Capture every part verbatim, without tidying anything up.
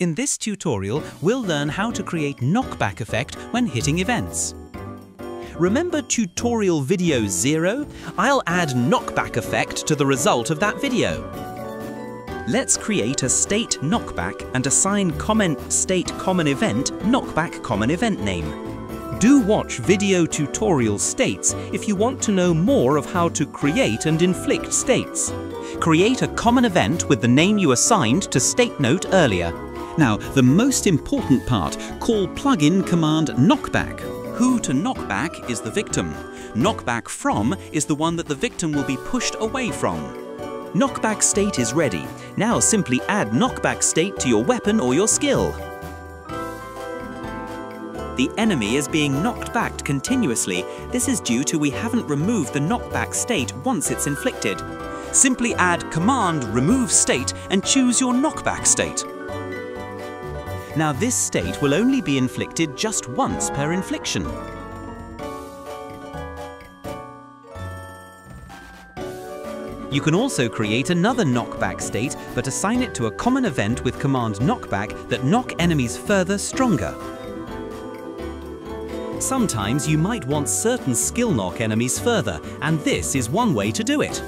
In this tutorial, we'll learn how to create knockback effect when hitting events. Remember tutorial video zero? I'll add knockback effect to the result of that video. Let's create a state knockback and assign comment state common event knockback common event name. Do watch video tutorial states if you want to know more of how to create and inflict states. Create a common event with the name you assigned to state note earlier. Now, the most important part, call plugin command knockback. Who to knockback is the victim. Knockback from is the one that the victim will be pushed away from. Knockback state is ready. Now simply add knockback state to your weapon or your skill. The enemy is being knocked back continuously. This is due to we haven't removed the knockback state once it's inflicted. Simply add command remove state and choose your knockback state. Now this state will only be inflicted just once per infliction. You can also create another knockback state, but assign it to a common event with command knockback that knock enemies further stronger. Sometimes you might want certain skill knock enemies further, and this is one way to do it.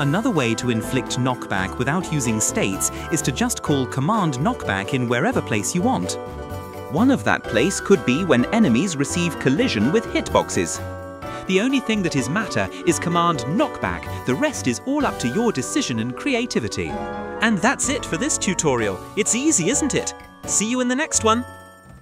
Another way to inflict knockback without using states is to just call command knockback in wherever place you want. One of that place could be when enemies receive collision with hitboxes. The only thing that is matter is command knockback. The rest is all up to your decision and creativity. And that's it for this tutorial. It's easy, isn't it? See you in the next one.